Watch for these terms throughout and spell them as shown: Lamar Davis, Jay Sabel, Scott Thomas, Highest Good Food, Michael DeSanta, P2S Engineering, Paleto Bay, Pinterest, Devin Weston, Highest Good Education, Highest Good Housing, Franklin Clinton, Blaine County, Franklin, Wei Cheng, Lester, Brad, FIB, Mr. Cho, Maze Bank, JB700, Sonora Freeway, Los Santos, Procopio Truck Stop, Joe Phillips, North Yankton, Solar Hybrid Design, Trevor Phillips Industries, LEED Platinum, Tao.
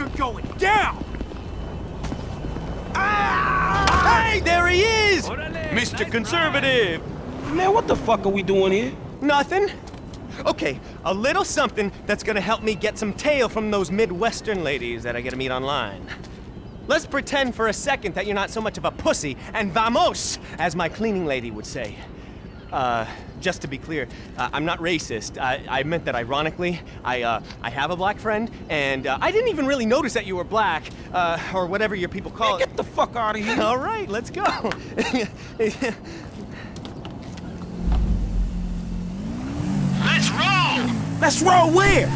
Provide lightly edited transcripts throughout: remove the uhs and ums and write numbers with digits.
You're going down! Ah! Hey, there he is! Orale, Mr. Nice Conservative! Ride. Man, what the fuck are we doing here? Nothing. Okay, a little something that's gonna help me get some tail from those Midwestern ladies that I get to meet online. Let's pretend for a second that you're not so much of a pussy, and vamos, as my cleaning lady would say. Just to be clear, I'm not racist. I meant that ironically. I have a black friend, and I didn't even really notice that you were black, or whatever your people call it. Get the fuck out of here! All right, let's go. Let's roll! Let's roll where?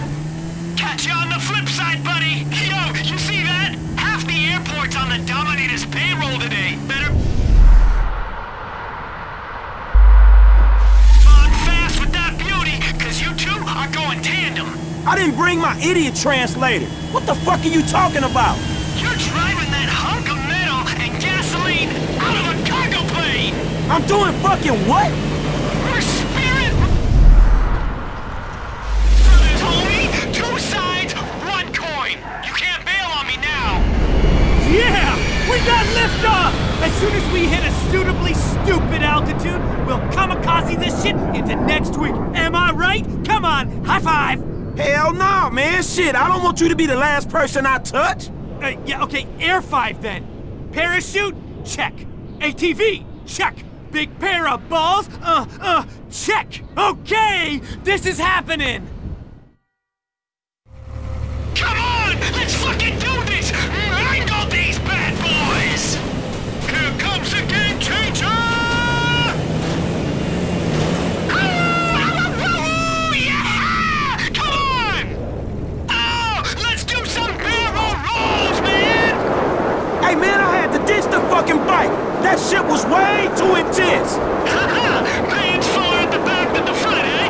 Catch you on the flip side, buddy! Yo, you see that? Half the airport's on the Dominator's payroll today. Better... I didn't bring my idiot translator. What the fuck are you talking about? You're driving that hunk of metal and gasoline out of a cargo plane! I'm doing fucking what? We're spirit brothers, homie! Two sides, one coin! You can't bail on me now! Yeah! We got liftoff! As soon as we hit a suitably stupid altitude, we'll kamikaze this shit into next week. Am I right? Come on, high five! Hell no, man. Shit, I don't want you to be the last person I touch. Yeah, okay, Air 5 then. Parachute? Check. ATV? Check. Big pair of balls? Check. Okay, this is happening. Come on, let's fucking do this! Mangle these bad boys! Here comes the game changer! Hey man, I had to ditch the fucking bike! That shit was way too intense! Haha! Man's fuller at the back than the front, eh?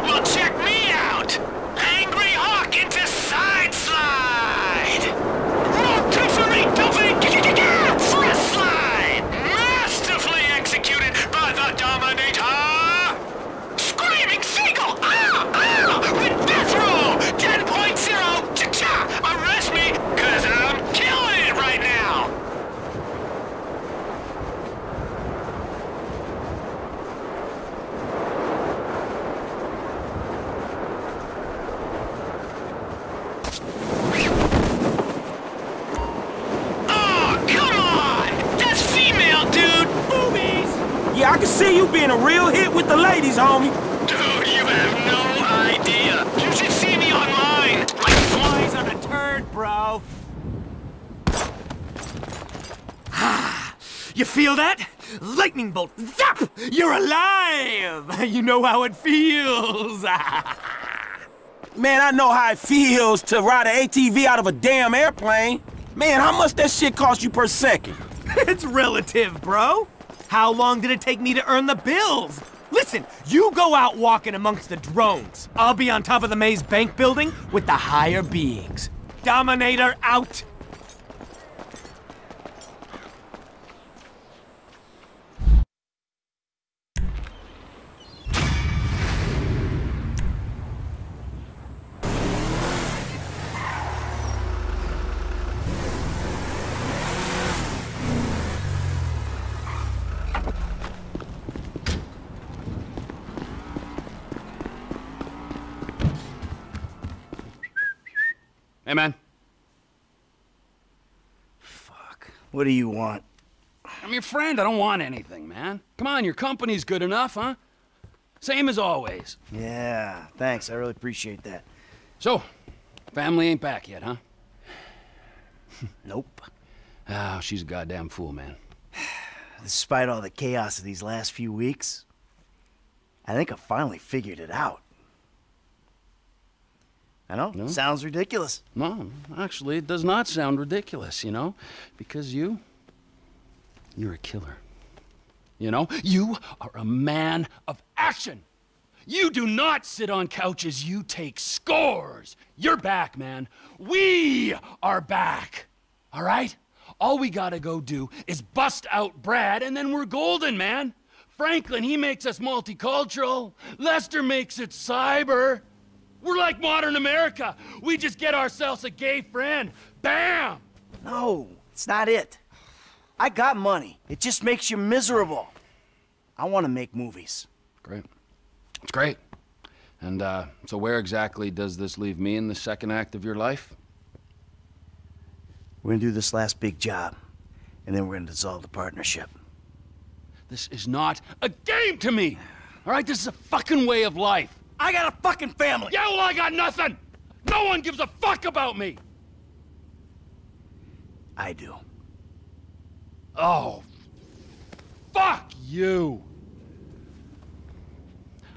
Well, check me out! Angry Hawk into side slide! Rotisserie dumping front slide! Masterfully executed by the Dominator! Screaming Seagull! Ah! Ah! With death roll! 10.0! Cha-cha! Arrest me, cause I'm killing it right now! I can see you being a real hit with the ladies, homie. Dude, you have no idea. You should see me online. Like flies on a turd, bro. You feel that? Lightning bolt. Zap! You're alive. You know how it feels. Man, I know how it feels to ride an ATV out of a damn airplane. Man, how much that shit cost you per second? It's relative, bro. How long did it take me to earn the bills? Listen, you go out walking amongst the drones. I'll be on top of the Maze Bank building with the higher beings. Dominator out. Hey, man. Fuck. What do you want? I'm your friend. I don't want anything, man. Come on, your company's good enough, huh? Same as always. Yeah, thanks. I really appreciate that. So, family ain't back yet, huh? Nope. Oh, she's a goddamn fool, man. Despite all the chaos of these last few weeks, I think I finally figured it out. I know, no. Sounds ridiculous. No, actually, it does not sound ridiculous, you know? Because you're a killer. You know, you are a man of action. You do not sit on couches, you take scores. You're back, man. We are back, all right? All we gotta go do is bust out Brad, and then we're golden, man. Franklin, he makes us multicultural. Lester makes it cyber. We're like modern America. We just get ourselves a gay friend. Bam! No, it's not it. I got money. It just makes you miserable. I want to make movies. Great. It's great. And so where exactly does this leave me in the second act of your life? We're going to do this last big job, and then we're going to dissolve the partnership. This is not a game to me, all right? This is a fucking way of life. I got a fucking family. Yeah, well, I got nothing. No one gives a fuck about me. I do. Oh, fuck you.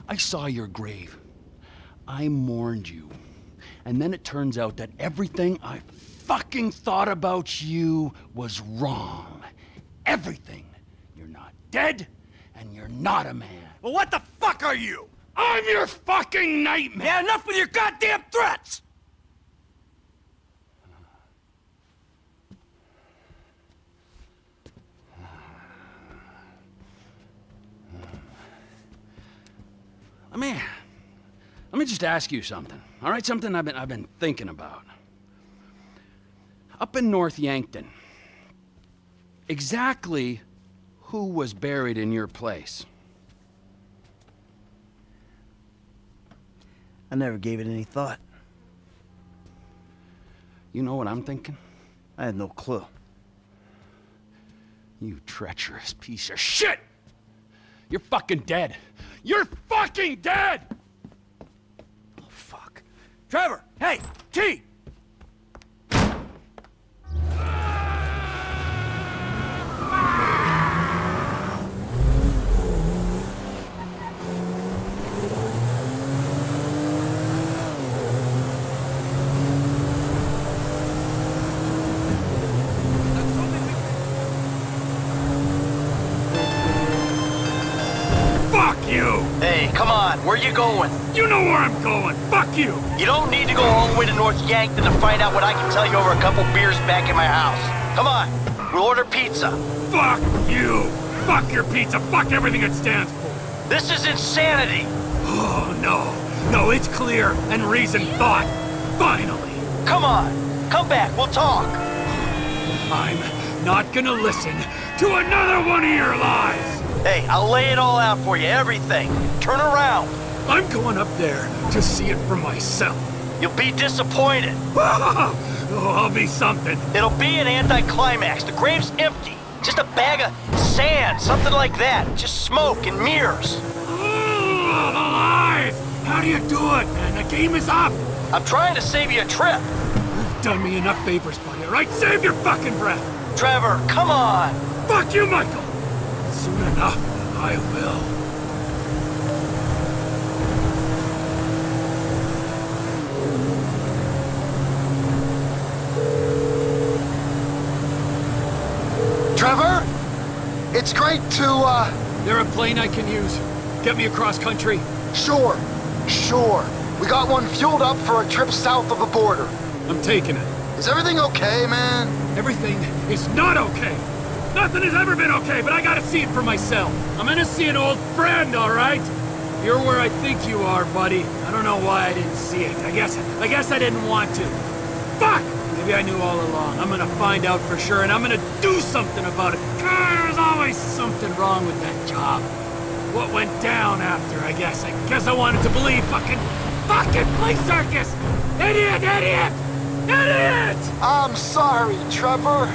I saw your grave. I mourned you. And then it turns out that everything I fucking thought about you was wrong. Everything. You're not dead, and you're not a man. Well, what the fuck are you? I'm your fucking nightmare! Yeah, enough with your goddamn threats! Let me just ask you something, all right? Something I've been thinking about. Up in North Yankton, exactly who was buried in your place? I never gave it any thought. You know what I'm thinking? I had no clue. You treacherous piece of shit! You're fucking dead! You're fucking dead! Oh, fuck. Trevor! Hey! T! Where you going? You know where I'm going. Fuck you. You don't need to go all the way to North Yankton to find out what I can tell you over a couple beers back in my house. Come on. We'll order pizza. Fuck you. Fuck your pizza. Fuck everything it stands for. This is insanity. Oh, no. No, it's clear and reasoned thought. Finally. Come on. Come back. We'll talk. I'm not gonna listen to another one of your lies. Hey, I'll lay it all out for you, everything. Turn around. I'm going up there to see it for myself. You'll be disappointed. Oh, I'll be something. It'll be an anticlimax. The grave's empty. Just a bag of sand, something like that. Just smoke and mirrors. Oh, the lies! How do you do it, man? The game is up. I'm trying to save you a trip. You've done me enough favors, buddy, all right? Save your fucking breath. Trevor, come on. Fuck you, Michael. Soon enough, I will. Trevor? It's great to, There a plane I can use. Get me across country. Sure. Sure. We got one fueled up for a trip south of the border. I'm taking it. Is everything okay, man? Everything is not okay. Nothing has ever been okay, but I gotta see it for myself. I'm gonna see an old friend, all right? You're where I think you are, buddy. I don't know why I didn't see it. I guess I didn't want to. Fuck! Maybe I knew all along. I'm gonna find out for sure, and I'm gonna do something about it. There's always something wrong with that job. What went down after, I guess. I wanted to believe fucking police circus! Idiot! Idiot! Idiot! I'm sorry, Trevor.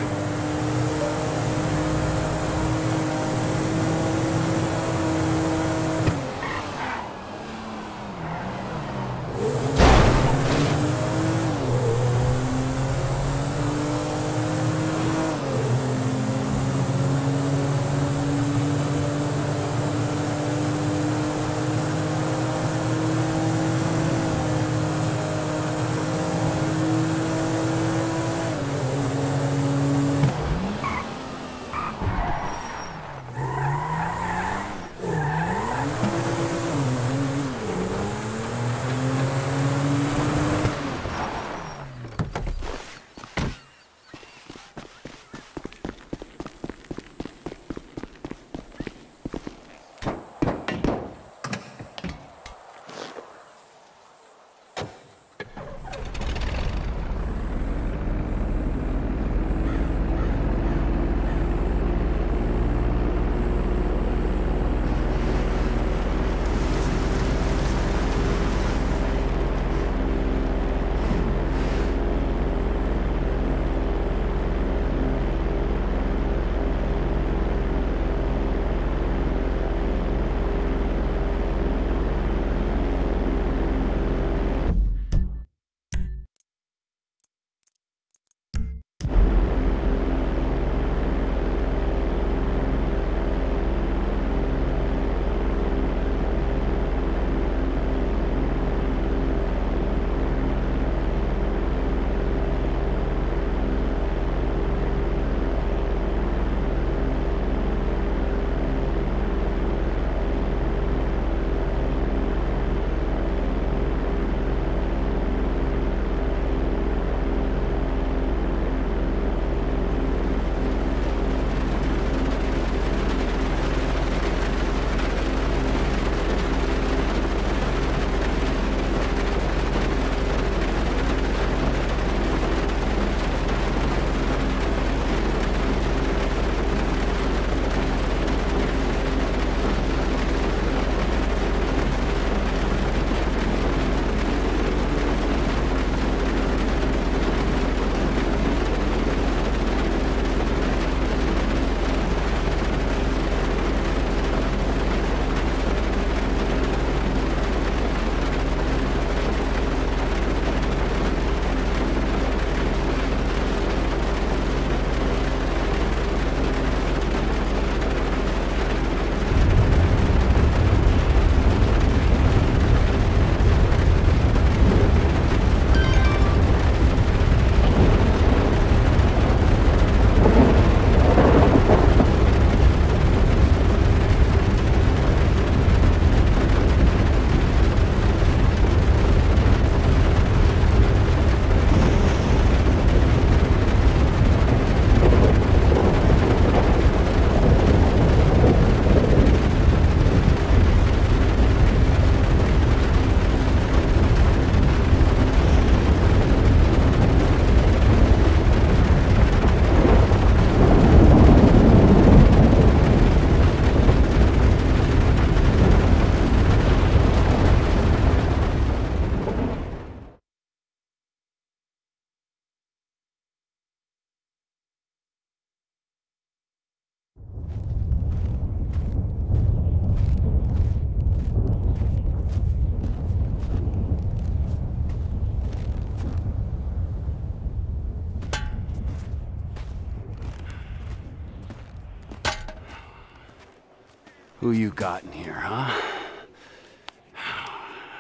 Who you got in here, huh?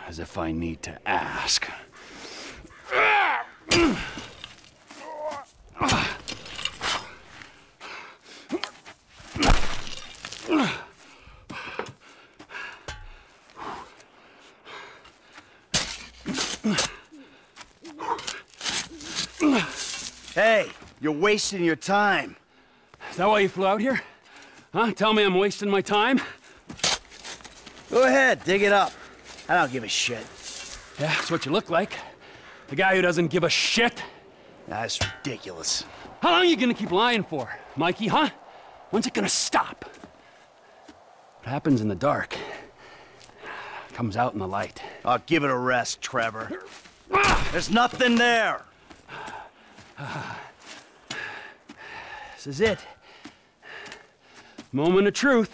As if I need to ask. Hey, you're wasting your time. Is that why you flew out here? Huh? Tell me I'm wasting my time? Go ahead, dig it up. I don't give a shit. Yeah, that's what you look like. The guy who doesn't give a shit. That's ridiculous. How long are you gonna keep lying for, Mikey, huh? When's it gonna stop? What happens in the dark comes out in the light. Oh, give it a rest, Trevor. There's nothing there. This is it. Moment of truth.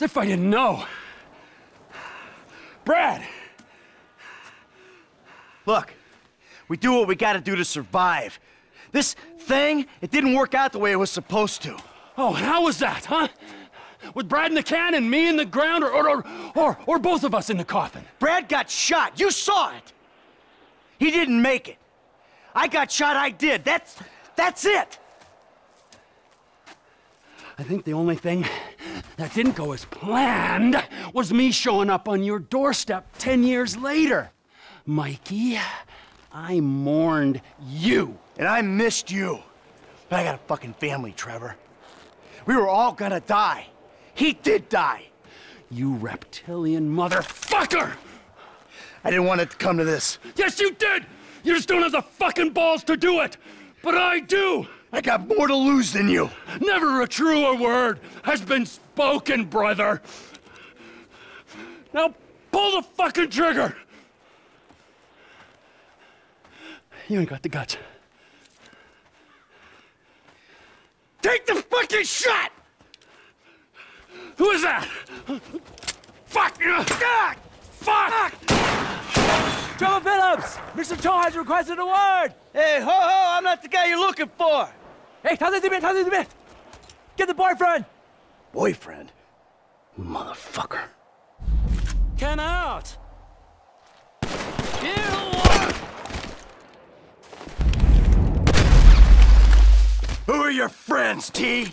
As if I didn't know. Brad! Look, we do what we gotta do to survive. This thing, it didn't work out the way it was supposed to. Oh, and how was that, huh? With Brad in the cannon, me in the ground, or both of us in the coffin? Brad got shot. You saw it. He didn't make it. I got shot, I did. That's it. I think the only thing that didn't go as planned was me showing up on your doorstep 10 years later. Mikey, I mourned you. And I missed you. But I got a fucking family, Trevor. We were all gonna die. He did die. You reptilian motherfucker! I didn't want it to come to this. Yes, you did! You just don't have the fucking balls to do it! But I do! I got more to lose than you. Never a truer word has been spoken, brother. Now pull the fucking trigger! You ain't got the guts. Take the fucking shot! Who is that? Fuck! Fuck! Fuck! Joe Phillips! Mr. Cho has requested a word! Hey, ho-ho! I'm not the guy you're looking for! Hey, tell this a bit! Get the boyfriend! Boyfriend? Motherfucker. Come out! Who are your friends, T?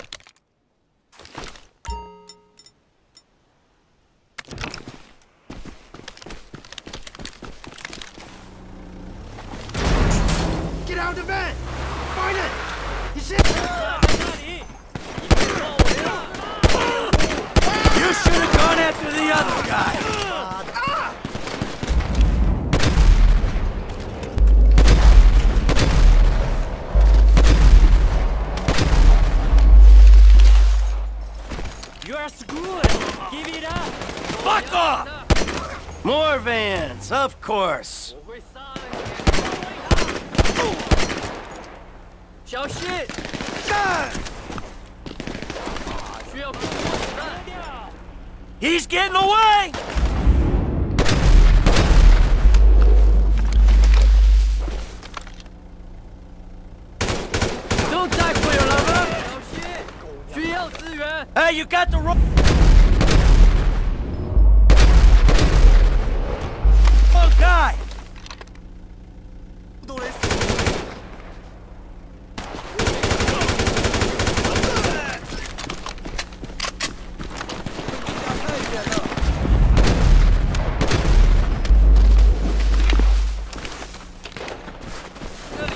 Get out of the van! Find it! You see? You should have gone after the other guy! Screwed. Give it up. Fuck off! More vans, of course. Show shit. He's getting away. Don't die for your lover. Hey, you got the rope! Oh, guy!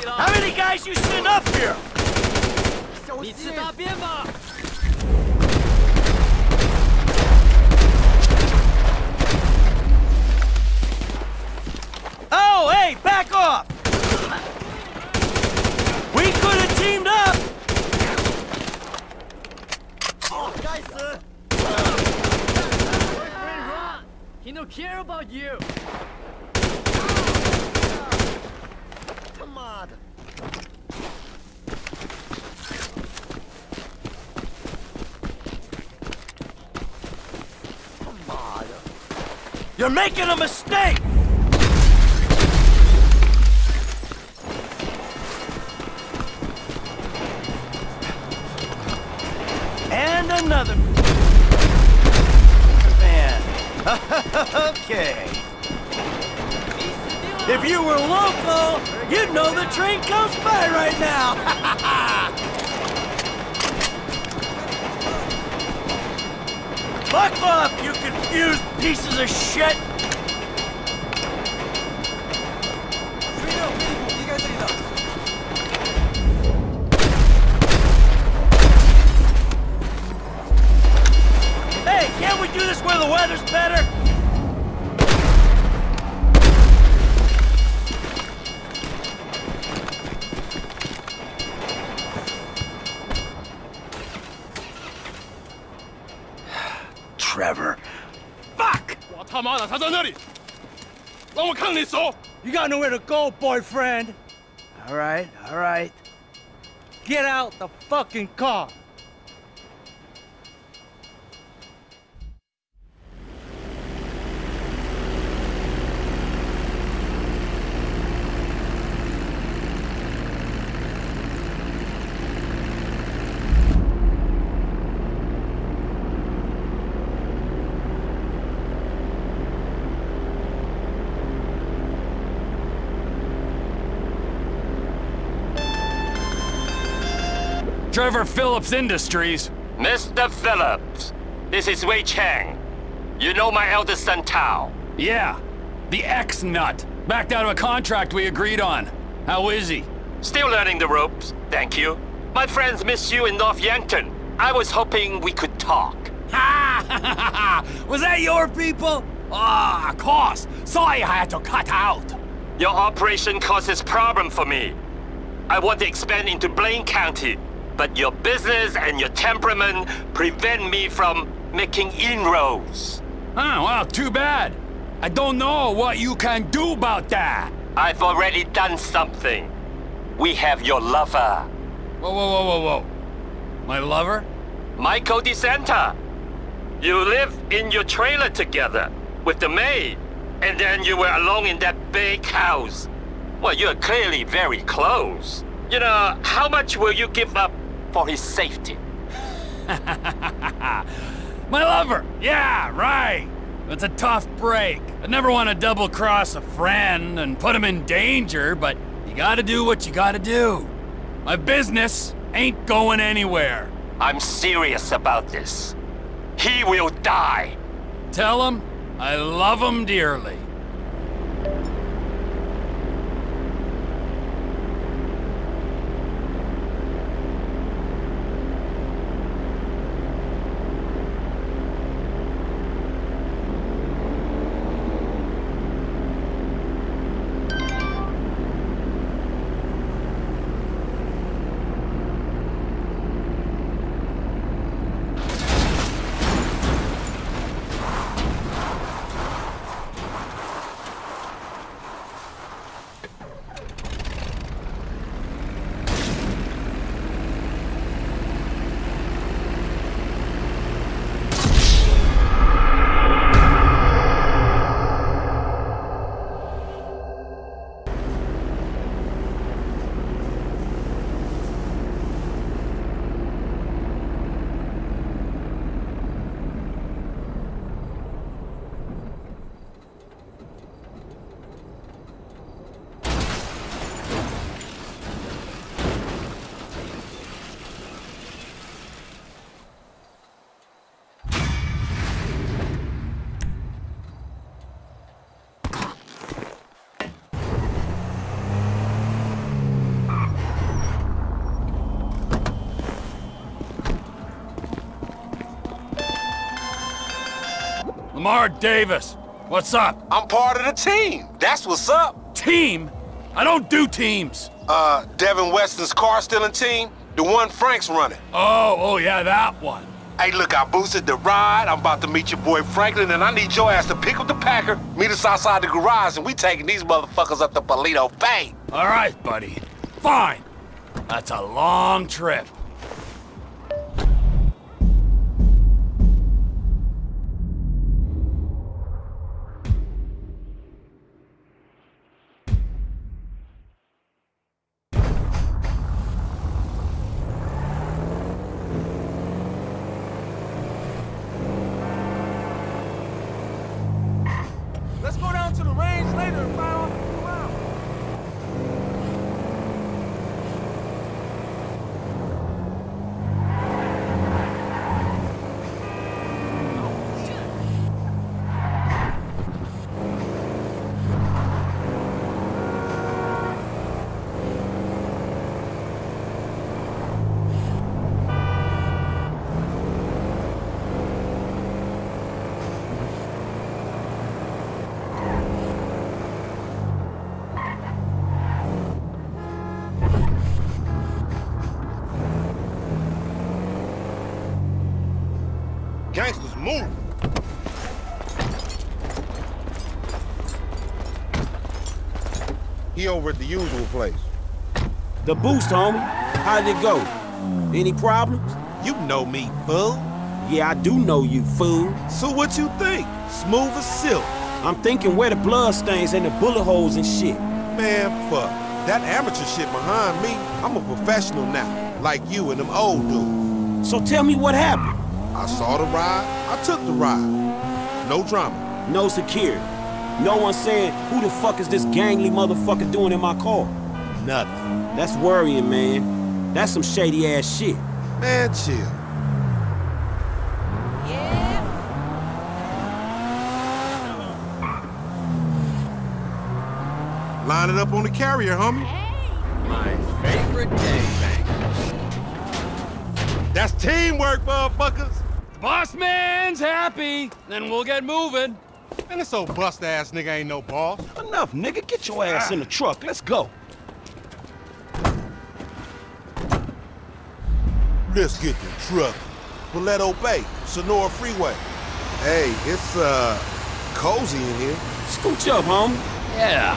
How many guys you send up here? Oh, hey, back off! We could have teamed up! Oh, guys, sir. He don't care about you! Come on! You're making a mistake! And another van. Okay. If you were local, you'd know the train comes by right now. Buck up, you confused pieces of shit! Hey, can't we do this where the weather's better? You got nowhere to go, boyfriend. All right, all right. Get out the fucking car. Trevor Phillips Industries. Mr. Phillips, this is Wei Cheng. You know my eldest son, Tao? Yeah, the ex-nut. Backed out of a contract we agreed on. How is he? Still learning the ropes, thank you. My friends miss you in North Yankton. I was hoping we could talk. Ha! Was that your people? Ah, of course. Sorry I had to cut out. Your operation causes problem for me. I want to expand into Blaine County. But your business and your temperament prevent me from making inroads. Oh, well, too bad. I don't know what you can do about that. I've already done something. We have your lover. Whoa, whoa, whoa, whoa, whoa. My lover? Michael DeSanta. You live in your trailer together with the maid. And then you were alone in that big house. Well, you're clearly very close. You know, how much will you give up for his safety? My lover! Yeah, right! It's a tough break. I never want to double-cross a friend and put him in danger, but you gotta do what you gotta do. My business ain't going anywhere. I'm serious about this. He will die. Tell him I love him dearly. Lamar Davis, what's up? I'm part of the team. That's what's up. Team? I don't do teams. Devin Weston's car stealing team? The one Frank's running. Oh, yeah, that one. Hey, look, I boosted the ride. I'm about to meet your boy Franklin, and I need your ass to pick up the Packer, meet us outside the garage, and we taking these motherfuckers up to Paleto Bay. All right, buddy. Fine. That's a long trip. Arrange later and fire off the cloud. Gangsters, move! He over at the usual place. The boost, homie. How'd it go? Any problems? You know me, fool. Yeah, I do know you, fool. So what you think? Smooth as silk? I'm thinking where the blood stains and the bullet holes and shit. Man, fuck. That amateur shit behind me, I'm a professional now. Like you and them old dudes. So tell me what happened. I saw the ride, I took the ride. No drama. No security. No one saying, who the fuck is this gangly motherfucker doing in my car? Nothing. That's worrying, man. That's some shady ass shit. Man, chill. Yeah. Line it up on the carrier, homie. Hey. My favorite gangbang. That's teamwork, motherfuckers. Boss man's happy, then we'll get moving. Man, this old bust-ass nigga ain't no boss. Enough, nigga. Get your ass in the truck. Let's go. Let's get the truck. Paleto Bay, Sonora Freeway. Hey, it's, cozy in here. Scooch up, homie. Yeah,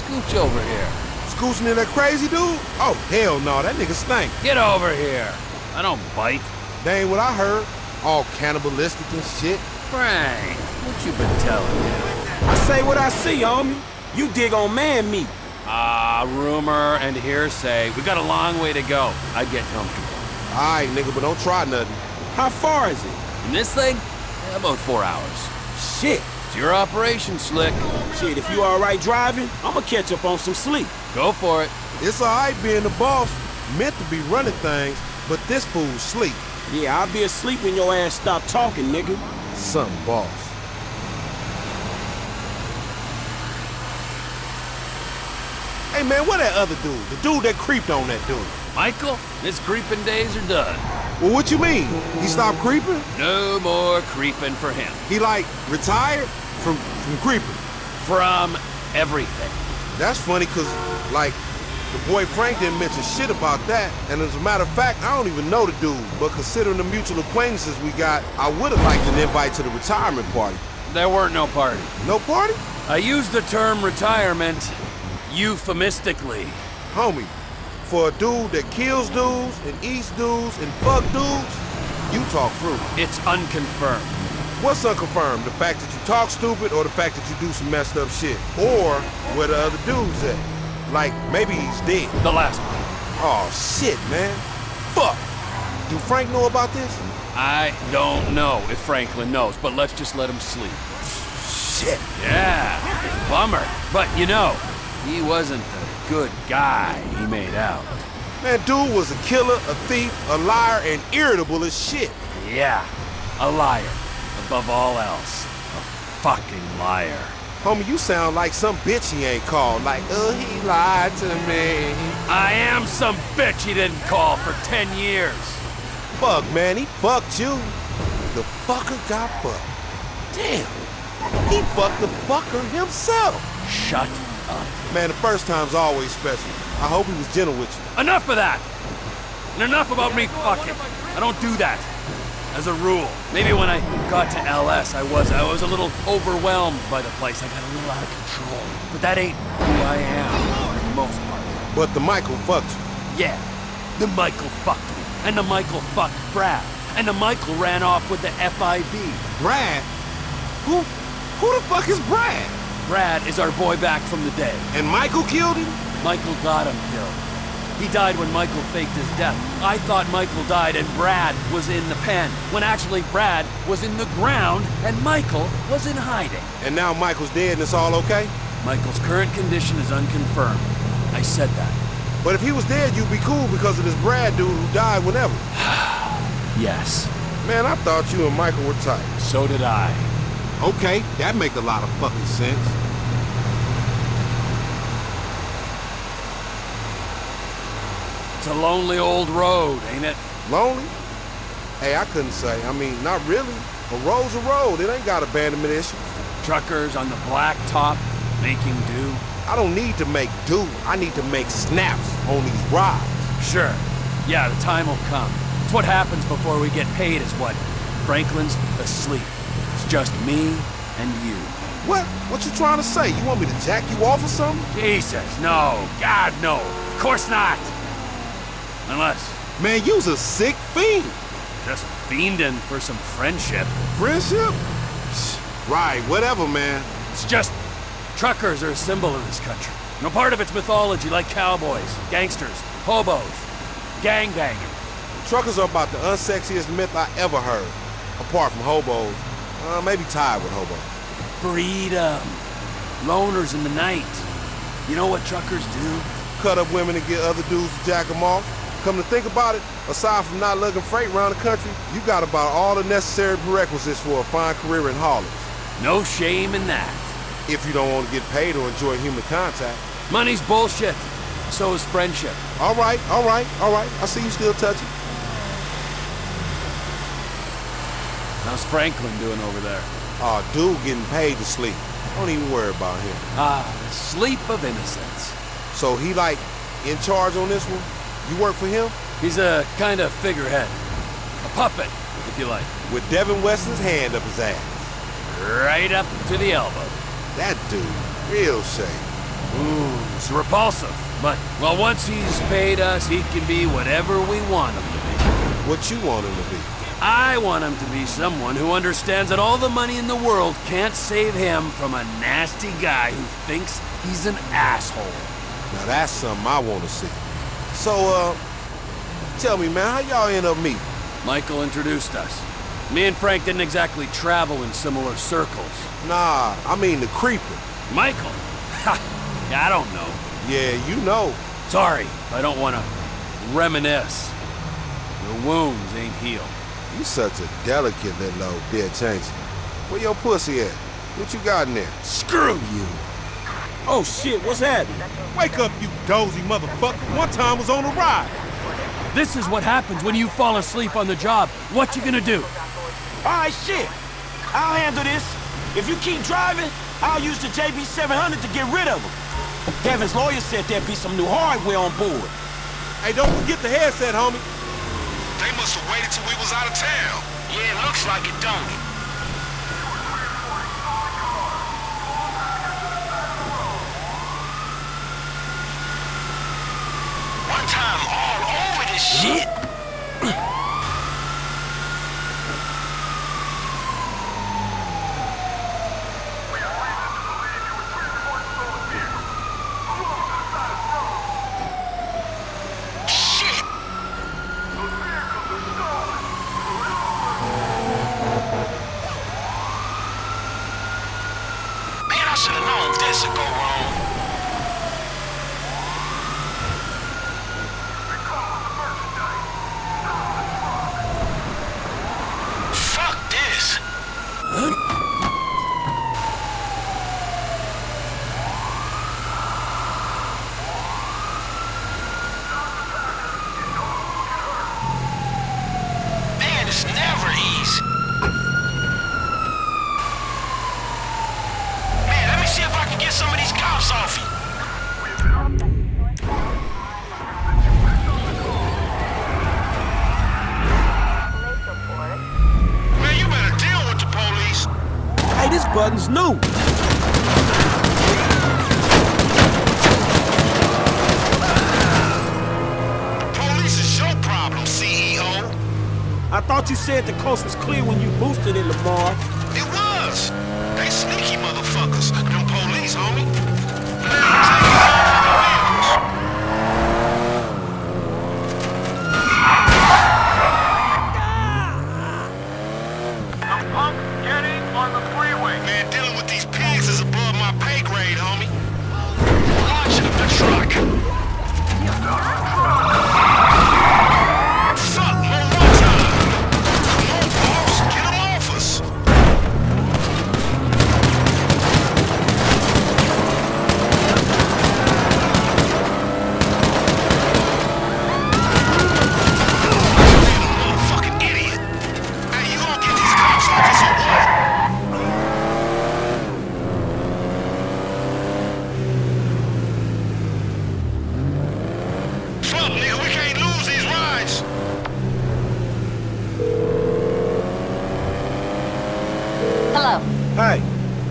scooch over here. Scooching in that crazy dude? Oh, hell no, that nigga stank. Get over here. I don't bite. That ain't what I heard. All cannibalistic and shit. Frank, what you been telling me? I say what I see, homie. You dig on man meat. Rumor and hearsay. We got a long way to go. I'd get comfortable. All right, nigga, but don't try nothing. How far is it? In this thing? Yeah, about 4 hours. Shit. It's your operation, Slick. Shit, if you all right driving, I'm gonna catch up on some sleep. Go for it. It's all right being the boss. Meant to be running things, but this fool's sleep. Yeah, I'll be asleep when your ass stop talking, nigga. Something, boss. Hey, man, what that other dude? The dude that creeped on that dude? Michael, his creeping days are done. Well, what you mean? He stopped creeping? No more creeping for him. He, like, retired from creeping? From everything. That's funny, because, like, the boy Frank didn't mention shit about that, and as a matter of fact, I don't even know the dude, but considering the mutual acquaintances we got, I would have liked an invite to the retirement party. There weren't no party. No party? I used the term retirement euphemistically. Homie, for a dude that kills dudes, and eats dudes, and fuck dudes, you talk fruit. It's unconfirmed. What's unconfirmed? The fact that you talk stupid, or the fact that you do some messed up shit? Or where the other dudes at? Like, maybe he's dead. The last one. Oh, shit, man. Fuck. Do Frank know about this? I don't know if Franklin knows, but let's just let him sleep. Shit. Yeah. Bummer. But, you know, he wasn't the good guy he made out. Man, dude was a killer, a thief, a liar, and irritable as shit. Yeah. A liar. Above all else, a fucking liar. Homie, you sound like some bitch he ain't called. Like, oh, he lied to me. I am some bitch he didn't call for 10 years. Fuck, man, he fucked you. The fucker got fucked. Damn, he fucked the fucker himself. Shut up. Man, the first time's always special. I hope he was gentle with you. Enough of that. And enough about me fucking. I don't do that. As a rule. Maybe when I got to LS, I was a little overwhelmed by the place. I got a little out of control. But that ain't who I am, for the most part. But the Michael fucked you. Yeah. The Michael fucked me. And the Michael fucked Brad. And the Michael ran off with the FIB. Brad? Who the fuck is Brad? Brad is our boy back from the day. And Michael killed him? Michael got him killed. He died when Michael faked his death. I thought Michael died and Brad was in the pen, when actually Brad was in the ground and Michael was in hiding. And now Michael's dead and it's all okay? Michael's current condition is unconfirmed. I said that. But if he was dead, you'd be cool because of this Brad dude who died whenever. Yes. Man, I thought you and Michael were tight. So did I. Okay, that makes a lot of fucking sense. It's a lonely old road, ain't it? Lonely? Hey, I couldn't say. I mean, not really. A road's a road. It ain't got abandonment issues. Truckers on the blacktop making do. I don't need to make do. I need to make snaps on these rides. Sure. Yeah, the time will come. It's what happens before we get paid is what? Franklin's asleep. It's just me and you. What? What you trying to say? You want me to jack you off or something? Jesus, no. God, no. Of course not. Unless... Man, you's a sick fiend. Just fiending for some friendship. Friendship? Right, whatever, man. It's just... Truckers are a symbol of this country. No part of its mythology like cowboys, gangsters, hobos, gangbangers. Truckers are about the unsexiest myth I ever heard. Apart from hobos. Maybe tied with hobos. Freedom. Loners in the night. You know what truckers do? Cut up women and get other dudes to jack them off. Come to think about it, aside from not lugging freight around the country, you got about all the necessary prerequisites for a fine career in hauling. No shame in that. If you don't want to get paid or enjoy human contact. Money's bullshit. So is friendship. All right, all right, all right. I see you still touching. How's Franklin doing over there? Oh, dude getting paid to sleep. Don't even worry about him. Ah, sleep of innocence. So he, like, in charge on this one? You work for him? He's a kind of figurehead. A puppet, if you like. With Devin Weston's hand up his ass. Right up to the elbow. That dude, real shame. Ooh, it's repulsive. But, well, once he's paid us, he can be whatever we want him to be. What you want him to be? I want him to be someone who understands that all the money in the world can't save him from a nasty guy who thinks he's an asshole. Now that's something I want to see. So, tell me, man, how y'all end up meeting? Michael introduced us. Me and Frank didn't exactly travel in similar circles. Nah, I mean the creeper. Michael? Ha! I don't know. Yeah, you know. Sorry, I don't want to reminisce. Your wounds ain't healed. You such a delicate little old bitch, ain't you? Where your pussy at? What you got in there? Screw you! Oh shit, what's happening? Wake up, you dozy motherfucker. One time was on a ride. This is what happens when you fall asleep on the job. What you gonna do? Alright, shit. I'll handle this. If you keep driving, I'll use the JB700 to get rid of him. Devin's lawyer said there'd be some new hardware on board. Hey, don't forget the headset, homie. They must have waited till we was out of town. Yeah, it looks like it, don't it? I'm all over this shit! Button's new. Police is your problem, CEO. I thought you said the coast was clear when you boosted it, Lamar. It was. They sneaky motherfuckers. Them police, homie. Now take it off the vehicles.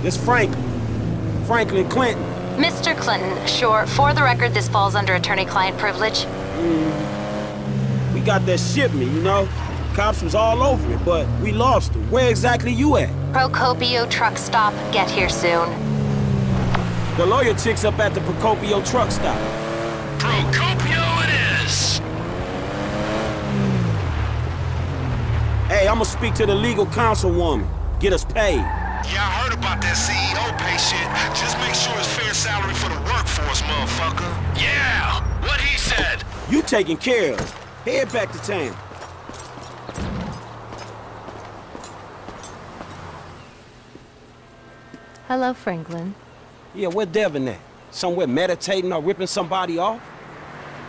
It's Franklin Clinton. Mr. Clinton, sure. For the record, this falls under attorney-client privilege. We got that shipment, you know? Cops was all over it, but we lost it. Where exactly you at? Procopio Truck Stop. Get here soon. The lawyer chick's up at the Procopio Truck Stop. Procopio it is! Hey, I'ma speak to the legal counsel woman. Get us paid. Yeah, I heard about that CEO pay shit. Just make sure it's fair salary for the workforce, motherfucker. Yeah! What he said! You taken care of. Head back to town. Hello, Franklin. Yeah, where Devin at? Somewhere meditating or ripping somebody off?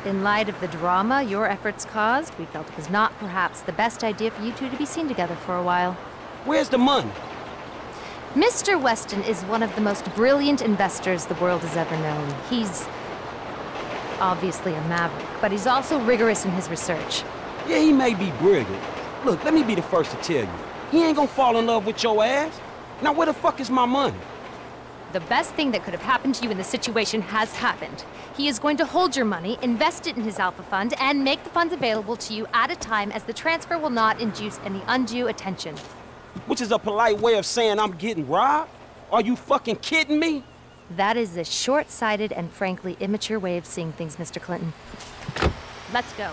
In light of the drama your efforts caused, we felt it was not perhaps the best idea for you two to be seen together for a while. Where's the money? Mr. Weston is one of the most brilliant investors the world has ever known. He's obviously a maverick, but he's also rigorous in his research. Yeah, he may be brilliant. Look, let me be the first to tell you. He ain't gonna fall in love with your ass. Now, where the fuck is my money? The best thing that could have happened to you in this situation has happened. He is going to hold your money, invest it in his Alpha Fund, and make the funds available to you at a time as the transfer will not induce any undue attention. Which is a polite way of saying I'm getting robbed? Are you fucking kidding me? That is a short-sighted and frankly immature way of seeing things, Mr. Clinton. Let's go.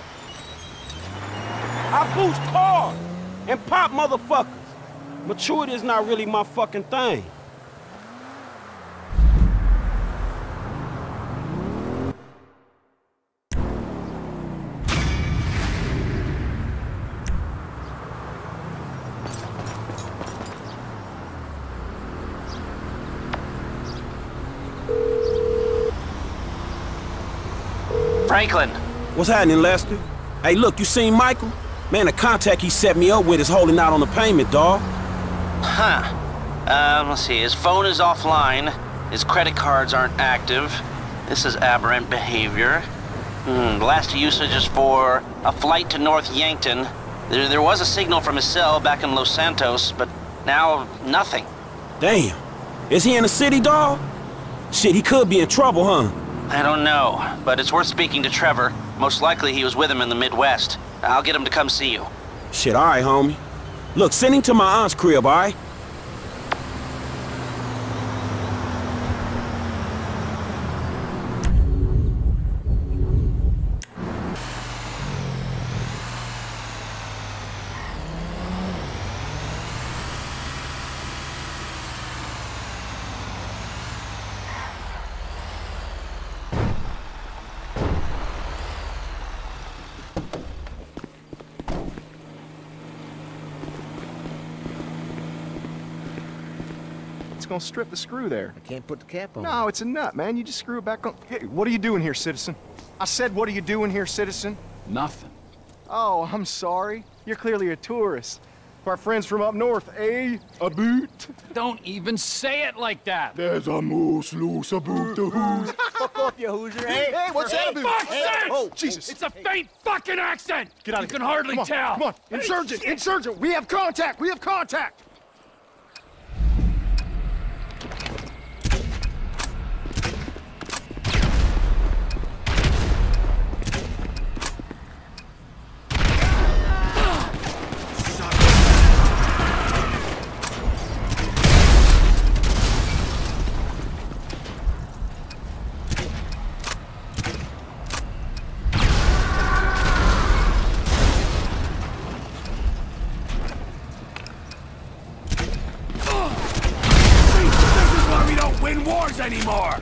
I boost cars and pop motherfuckers. Maturity is not really my fucking thing. Franklin. What's happening, Lester? Hey, look, you seen Michael? Man, the contact he set me up with is holding out on the payment, dawg. Huh. Let's see. His phone is offline. His credit cards aren't active. This is aberrant behavior. The last usage is for a flight to North Yankton. There was a signal from his cell back in Los Santos, but now nothing. Damn. Is he in the city, dawg? Shit, he could be in trouble, huh? I don't know, but it's worth speaking to Trevor. Most likely he was with him in the Midwest. I'll get him to come see you. Shit, all right, homie. Look, send him to my aunt's crib, all right? Gonna strip the screw there. I can't put the cap on. No, it's a nut, man. You just screw it back on. Hey, what are you doing here, citizen? I said, what are you doing here, citizen? Nothing. Oh, I'm sorry. You're clearly a tourist. For our friends from up north, eh? A boot. Don't even say it like that. There's a moose loose about the hoos. Fuck off, you hoosier. Hey, what's that about? Hey, oh, Jesus. It's a faint fucking accent. Get out of here. You can hardly tell. Come on, insurgent, insurgent. We have contact. We have contact. Wars anymore!